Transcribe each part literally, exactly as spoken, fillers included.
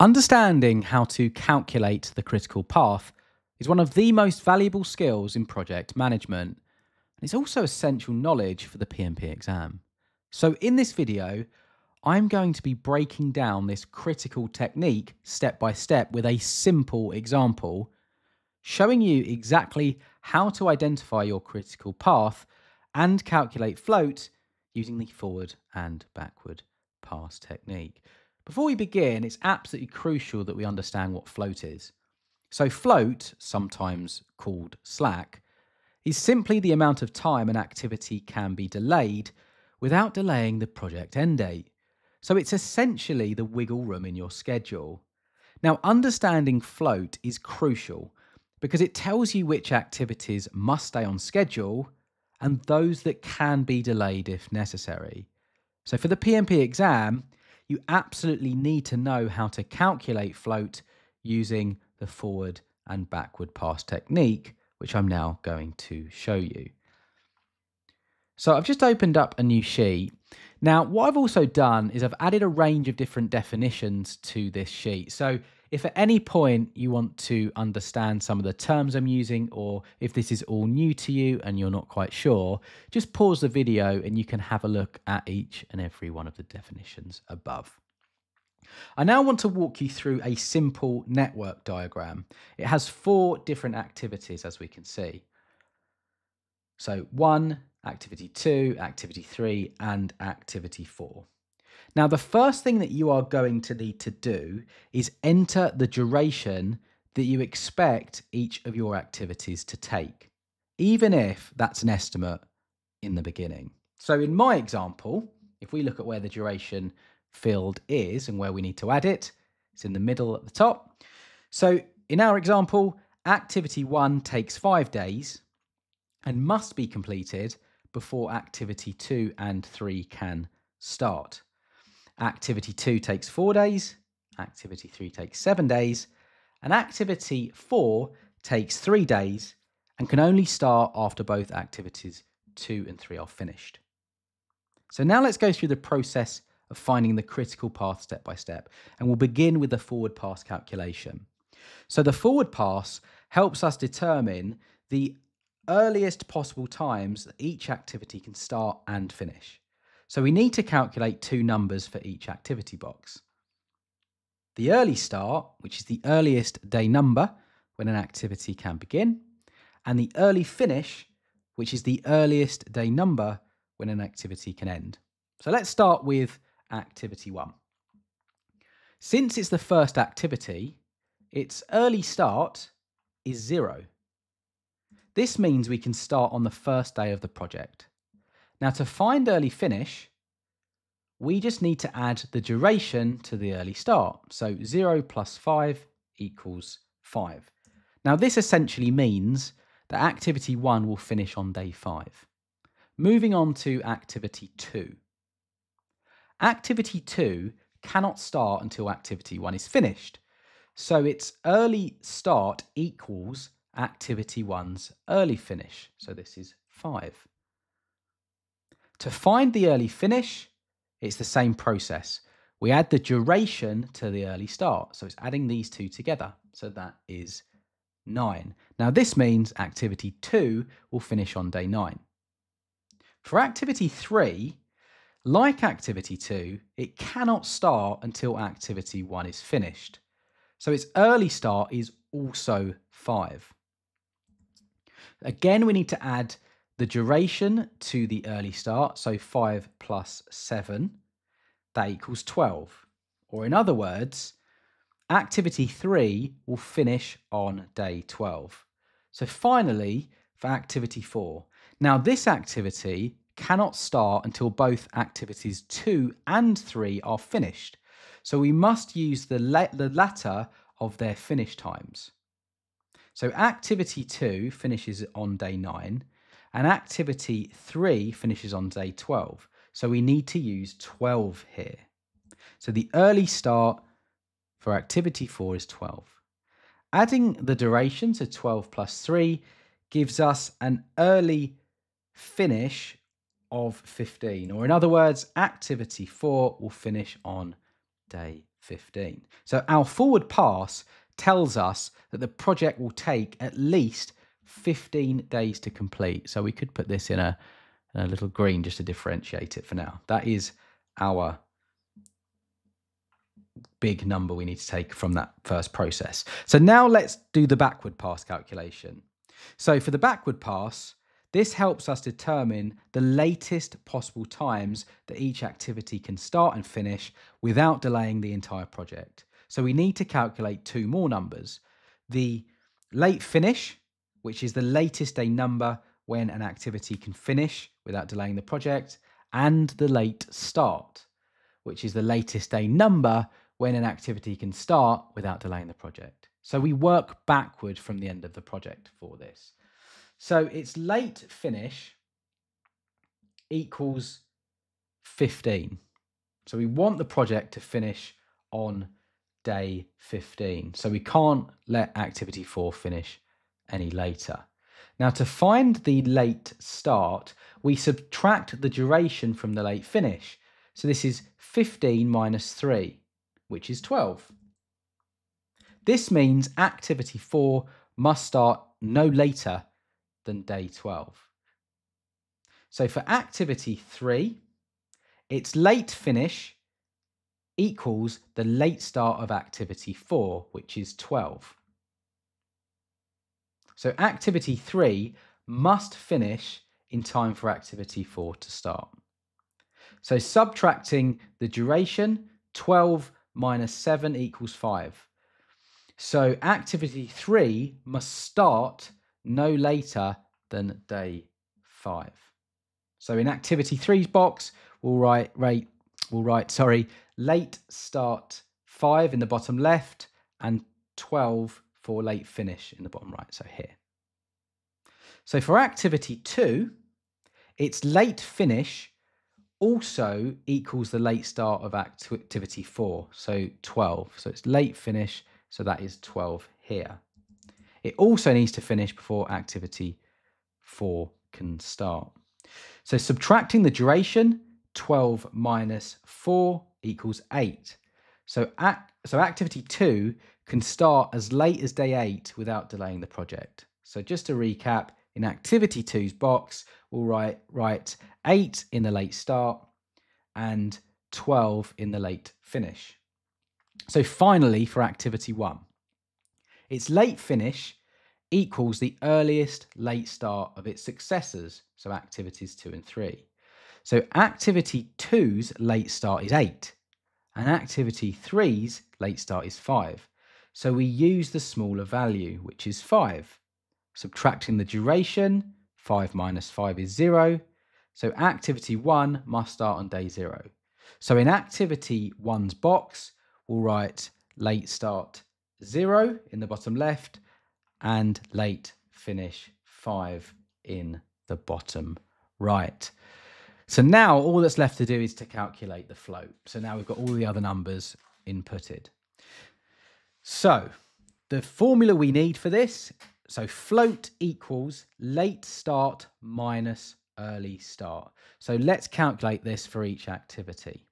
Understanding how to calculate the critical path is one of the most valuable skills in project management. It's also essential knowledge for the P M P exam. So in this video, I'm going to be breaking down this critical technique step by step with a simple example, showing you exactly how to identify your critical path and calculate float using the forward and backward pass technique. Before we begin, it's absolutely crucial that we understand what float is. So float, sometimes called slack, is simply the amount of time an activity can be delayed without delaying the project end date. So it's essentially the wiggle room in your schedule. Now, understanding float is crucial because it tells you which activities must stay on schedule and those that can be delayed if necessary. So for the P M P exam, you absolutely need to know how to calculate float using the forward and backward pass technique, which I'm now going to show you. So I've just opened up a new sheet. Now, what I've also done is I've added a range of different definitions to this sheet. So if at any point you want to understand some of the terms I'm using, or if this is all new to you and you're not quite sure, just pause the video and you can have a look at each and every one of the definitions above. I now want to walk you through a simple network diagram. It has four different activities, as we can see. So one, activity two, activity three, and activity four. Now, the first thing that you are going to need to do is enter the duration that you expect each of your activities to take, even if that's an estimate in the beginning. So in my example, if we look at where the duration field is and where we need to add it, it's in the middle at the top. So in our example, activity one takes five days and must be completed before activity two and three can start. Activity two takes four days, activity three takes seven days, and activity four takes three days and can only start after both activities two and three are finished. So now let's go through the process of finding the critical path step by step, and we'll begin with the forward pass calculation. So the forward pass helps us determine the earliest possible times that each activity can start and finish. So we need to calculate two numbers for each activity box. The early start, which is the earliest day number when an activity can begin, and the early finish, which is the earliest day number when an activity can end. So let's start with activity one. Since it's the first activity, its early start is zero. This means we can start on the first day of the project. Now, to find early finish, we just need to add the duration to the early start. So zero plus five equals five. Now, this essentially means that activity one will finish on day five. Moving on to activity two. Activity two cannot start until activity one is finished. So its early start equals activity one's early finish. So this is five. To find the early finish, it's the same process. We add the duration to the early start. So it's adding these two together. So that is nine. Now this means activity two will finish on day nine. For activity three, like activity two, it cannot start until activity one is finished. So its early start is also five. Again, we need to add the duration to the early start, so five plus seven, that equals twelve. Or in other words, activity three will finish on day twelve. So finally, for activity four. Now this activity cannot start until both activities two and three are finished. So we must use the, la the latter of their finish times. So activity two finishes on day nine, and activity three finishes on day twelve. So we need to use twelve here. So the early start for activity four is twelve. Adding the duration to twelve plus three gives us an early finish of fifteen. Or in other words, activity four will finish on day fifteen. So our forward pass tells us that the project will take at least fifteen days to complete. So we could put this in a, in a little green just to differentiate it for now. That is our big number we need to take from that first process. So now let's do the backward pass calculation. So for the backward pass, this helps us determine the latest possible times that each activity can start and finish without delaying the entire project. So we need to calculate two more numbers. The late finish, which is the latest day number when an activity can finish without delaying the project, and the late start, which is the latest day number when an activity can start without delaying the project. So we work backward from the end of the project for this. So it's late finish equals fifteen. So we want the project to finish on day fifteen. So we can't let activity four finish any later. Now to find the late start, we subtract the duration from the late finish. So this is fifteen minus three, which is twelve. This means activity four must start no later than day twelve. So for activity three, its late finish equals the late start of activity four, which is twelve. So activity three must finish in time for activity four to start. So subtracting the duration, twelve minus seven equals five. So activity three must start no later than day five. So in activity three's box, we'll write, right, we'll write, sorry, late start five in the bottom left and twelve for late finish in the bottom right, so here. So for activity two, its late finish also equals the late start of activity four, so twelve. So it's late finish, so that is twelve here. It also needs to finish before activity four can start. So subtracting the duration, twelve minus four equals eight. So, act, so activity two can start as late as day eight without delaying the project. So just to recap, in activity two's box, we'll write, write eight in the late start and twelve in the late finish. So finally, for activity one, its late finish equals the earliest late start of its successors, so activities two and three. So activity two's late start is eight, and activity three's late start is five. So we use the smaller value, which is five. Subtracting the duration, five minus five is zero. So activity one must start on day zero. So in activity one's box, we'll write late start zero in the bottom left and late finish five in the bottom right. So now all that's left to do is to calculate the float. So now we've got all the other numbers inputted. So the formula we need for this, so float equals late start minus early start. So let's calculate this for each activity.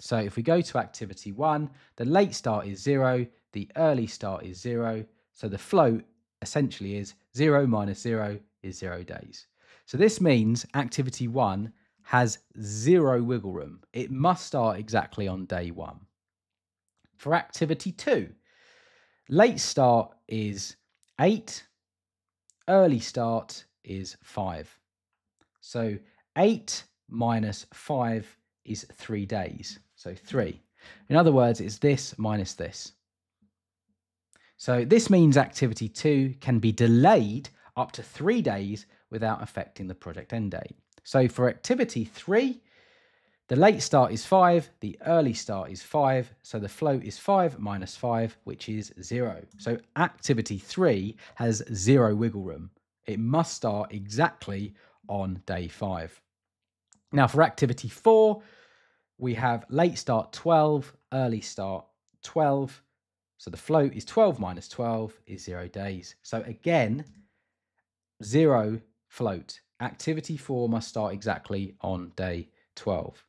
So if we go to activity one, the late start is zero, the early start is zero. So the float essentially is zero minus zero is zero days. So this means activity one has zero wiggle room. It must start exactly on day one. For activity two, late start is eight, early start is five. So eight minus five is three days. So three. In other words, it's this minus this. So this means activity two can be delayed up to three days without affecting the project end date. So for activity three, the late start is five, the early start is five, so the float is five minus five, which is zero. So activity three has zero wiggle room. It must start exactly on day five. Now for activity four, we have late start twelve, early start twelve. So the float is twelve minus twelve is zero days. So again, zero float. Activity four must start exactly on day twelve.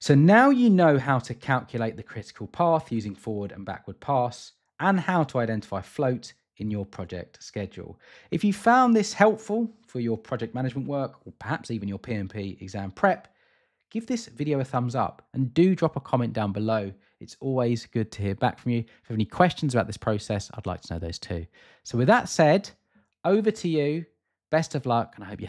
So now you know how to calculate the critical path using forward and backward pass and how to identify float in your project schedule. If you found this helpful for your project management work or perhaps even your P M P exam prep, give this video a thumbs up and do drop a comment down below. It's always good to hear back from you. If you have any questions about this process, I'd like to know those too. So with that said, over to you. Best of luck, and I hope you have